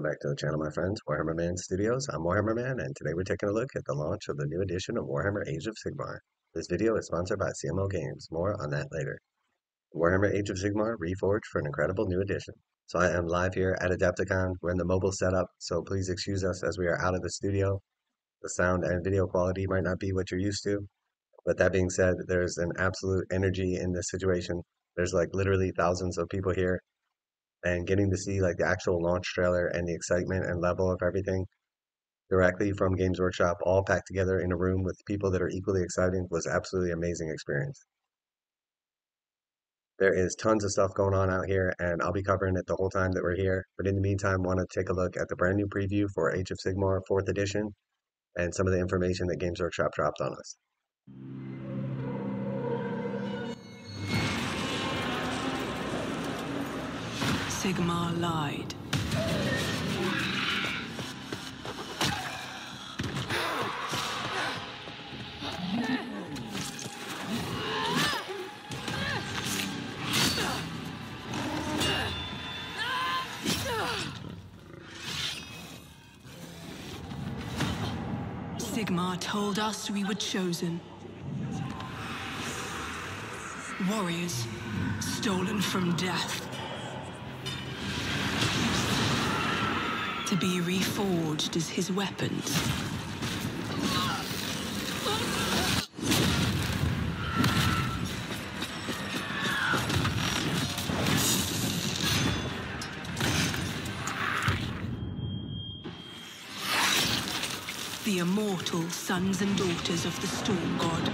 Welcome back to the channel, my friends. Warhammer Man Studios. I'm Warhammer Man, and today we're taking a look at the launch of the new edition of Warhammer Age of Sigmar. This video is sponsored by CMO Games. More on that later. Warhammer Age of Sigmar reforged for an incredible new edition. So I am live here at Adepticon. We're in the mobile setup, so please excuse us as we are out of the studio. The sound and video quality might not be what you're used to, but that being said, there's an absolute energy in this situation. There's like literally thousands of people here. And getting to see like the actual launch trailer and the excitement and level of everything directly from Games Workshop, all packed together in a room with people that are equally exciting, was absolutely amazing experience. There is tons of stuff going on out here, and I'll be covering it the whole time that we're here. But in the meantime, want to take a look at the brand new preview for Age of Sigmar 4th edition and some of the information that Games Workshop dropped on us. Sigmar lied. Sigmar told us we were chosen. Warriors stolen from death. To be reforged as his weapons. The immortal sons and daughters of the Storm God.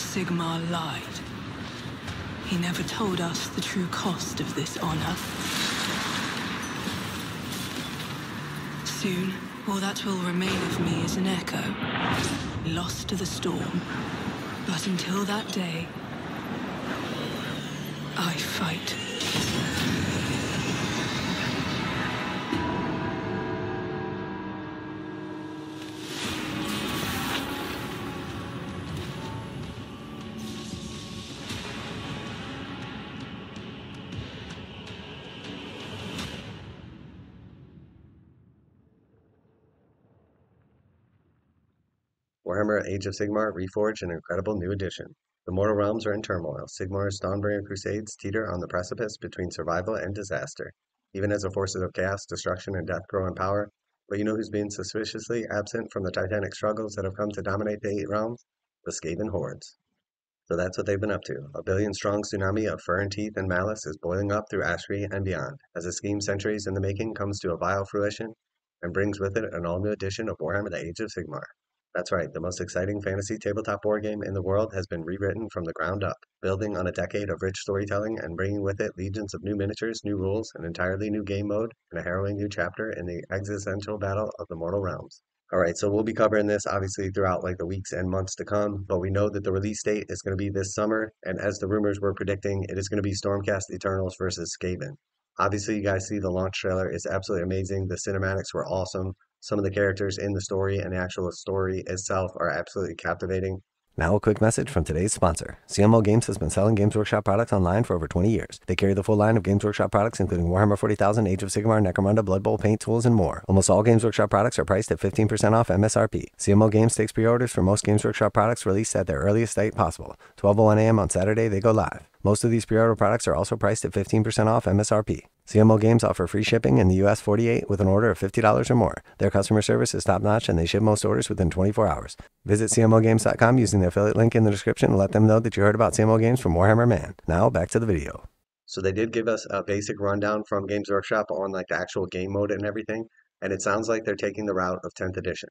Sigmar lied. He never told us the true cost of this honor. Soon, all that will remain of me is an echo, lost to the storm. But until that day, I fight. Warhammer Age of Sigmar reforged an incredible new edition. The mortal realms are in turmoil. Sigmar's Dawnbringer Crusades teeter on the precipice between survival and disaster. Even as the forces of chaos, destruction, and death grow in power, but you know who's been suspiciously absent from the titanic struggles that have come to dominate the Eight Realms? The Skaven Hordes. So that's what they've been up to. A billion-strong tsunami of fur and teeth and malice is boiling up through Ashri and beyond, as a scheme centuries in the making comes to a vile fruition and brings with it an all-new edition of Warhammer Age of Sigmar. That's right, the most exciting fantasy tabletop war game in the world has been rewritten from the ground up, building on a decade of rich storytelling and bringing with it legions of new miniatures, new rules, an entirely new game mode, and a harrowing new chapter in the existential battle of the mortal realms. Alright, so we'll be covering this obviously throughout like the weeks and months to come, but we know that the release date is going to be this summer, and as the rumors were predicting, it is going to be Stormcast Eternals versus Skaven. Obviously, you guys see the launch trailer is absolutely amazing. The cinematics were awesome. Some of the characters in the story and the actual story itself are absolutely captivating. Now a quick message from today's sponsor. CMO Games has been selling Games Workshop products online for over 20 years. They carry the full line of Games Workshop products including Warhammer 40,000, Age of Sigmar, Necromunda, Blood Bowl, paint tools, and more. Almost all Games Workshop products are priced at 15% off MSRP. CMO Games takes pre-orders for most Games Workshop products released at their earliest date possible. 12:01 a.m. on Saturday, they go live. Most of these pre-order products are also priced at 15% off MSRP. CMO Games offer free shipping in the U.S. 48 with an order of $50 or more. Their customer service is top-notch, and they ship most orders within 24 hours. Visit CMOGames.com using the affiliate link in the description and let them know that you heard about CMO Games from Warhammer Man. Now, back to the video. So they did give us a basic rundown from Games Workshop on like the actual game mode and everything, and it sounds like they're taking the route of 10th edition,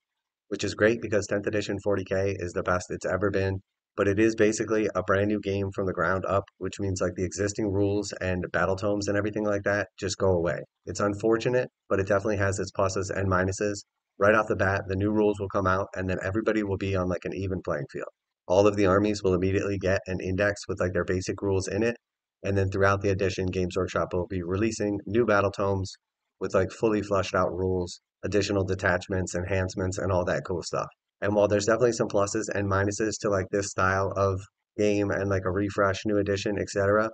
which is great because 10th edition 40K is the best it's ever been. But it is basically a brand new game from the ground up, which means like the existing rules and battle tomes and everything like that just go away. It's unfortunate, but it definitely has its pluses and minuses. Right off the bat, the new rules will come out and then everybody will be on like an even playing field. All of the armies will immediately get an index with like their basic rules in it. And then throughout the edition, Games Workshop will be releasing new battle tomes with like fully fleshed out rules, additional detachments, enhancements, and all that cool stuff. And while there's definitely some pluses and minuses to like this style of game and like a refresh, new edition, etc.,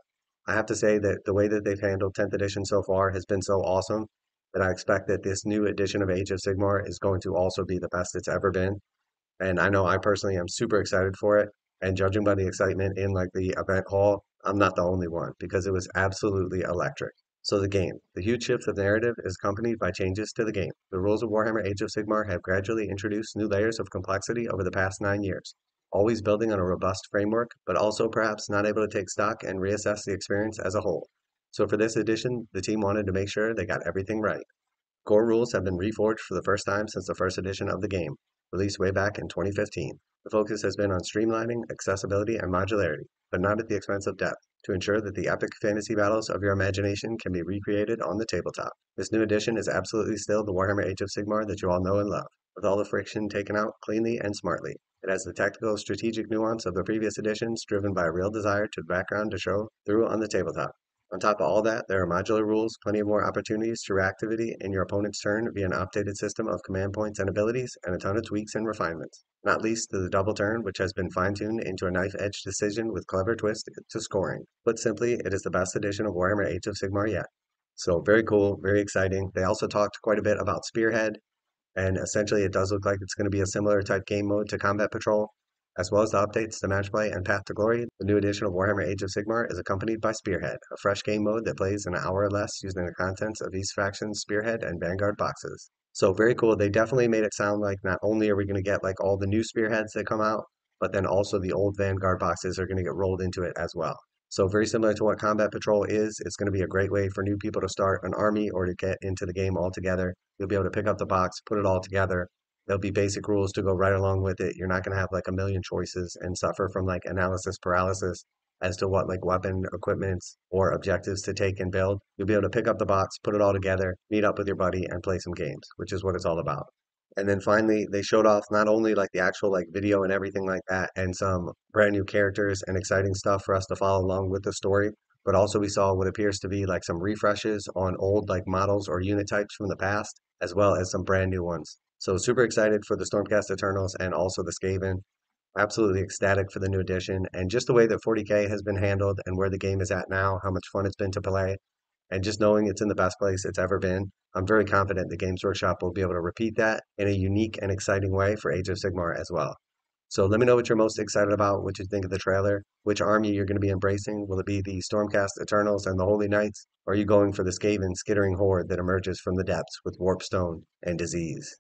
I have to say that the way that they've handled 10th edition so far has been so awesome that I expect that this new edition of Age of Sigmar is going to also be the best it's ever been. And I know I personally am super excited for it. And judging by the excitement in like the event hall, I'm not the only one because it was absolutely electric. So the game. The huge shift of narrative is accompanied by changes to the game. The rules of Warhammer Age of Sigmar have gradually introduced new layers of complexity over the past 9 years, always building on a robust framework, but also perhaps not able to take stock and reassess the experience as a whole. So for this edition, the team wanted to make sure they got everything right. Core rules have been reforged for the first time since the first edition of the game, released way back in 2015. The focus has been on streamlining, accessibility, and modularity, but not at the expense of depth, to ensure that the epic fantasy battles of your imagination can be recreated on the tabletop. This new edition is absolutely still the Warhammer Age of Sigmar that you all know and love, with all the friction taken out cleanly and smartly. It has the tactical, strategic nuance of the previous editions, driven by a real desire to background to show through on the tabletop. On top of all that, there are modular rules, plenty of more opportunities for activity in your opponent's turn via an updated system of command points and abilities, and a ton of tweaks and refinements. Not least to the double turn, which has been fine-tuned into a knife-edge decision with clever twist to scoring. Put simply, it is the best edition of Warhammer Age of Sigmar yet. So very cool, very exciting. They also talked quite a bit about Spearhead, and essentially it does look like it's going to be a similar type game mode to Combat Patrol, as well as the updates to Match Play and Path to Glory. The new edition of Warhammer Age of Sigmar is accompanied by Spearhead, a fresh game mode that plays an hour or less using the contents of each faction's Spearhead and Vanguard boxes. So very cool. They definitely made it sound like not only are we going to get like all the new Spearheads that come out, but then also the old Vanguard boxes are going to get rolled into it as well. So very similar to what Combat Patrol is, it's going to be a great way for new people to start an army or to get into the game altogether. You'll be able to pick up the box, put it all together. There'll be basic rules to go right along with it. You're not going to have like a million choices and suffer from like analysis paralysis as to what like weapon, equipments, or objectives to take and build. You'll be able to pick up the box, put it all together, meet up with your buddy, and play some games, which is what it's all about. And then finally, they showed off not only like the actual like video and everything like that and some brand new characters and exciting stuff for us to follow along with the story, but also we saw what appears to be like some refreshes on old like models or unit types from the past, as well as some brand new ones. So super excited for the Stormcast Eternals and also the Skaven. Absolutely ecstatic for the new edition, and just the way that 40K has been handled and where the game is at now, how much fun it's been to play, and just knowing it's in the best place it's ever been. I'm very confident the Games Workshop will be able to repeat that in a unique and exciting way for Age of Sigmar as well. So let me know what you're most excited about, what you think of the trailer, which army you're going to be embracing. Will it be the Stormcast Eternals and the Holy Knights, or are you going for the Skaven skittering horde that emerges from the depths with warpstone and disease?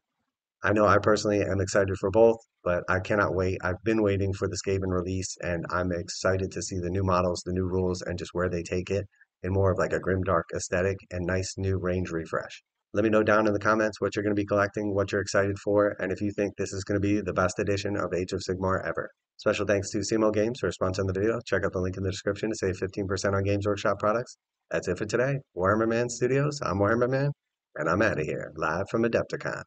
I know I personally am excited for both. but I cannot wait. I've been waiting for the Skaven release, and I'm excited to see the new models, the new rules, and just where they take it in more of like a grimdark aesthetic and nice new range refresh. Let me know down in the comments what you're going to be collecting, what you're excited for, and if you think this is going to be the best edition of Age of Sigmar ever. Special thanks to CMO Games for sponsoring the video. Check out the link in the description to save 15% on Games Workshop products. That's it for today. Warhammer Man Studios, I'm Warhammer Man, and I'm out of here, live from Adepticon.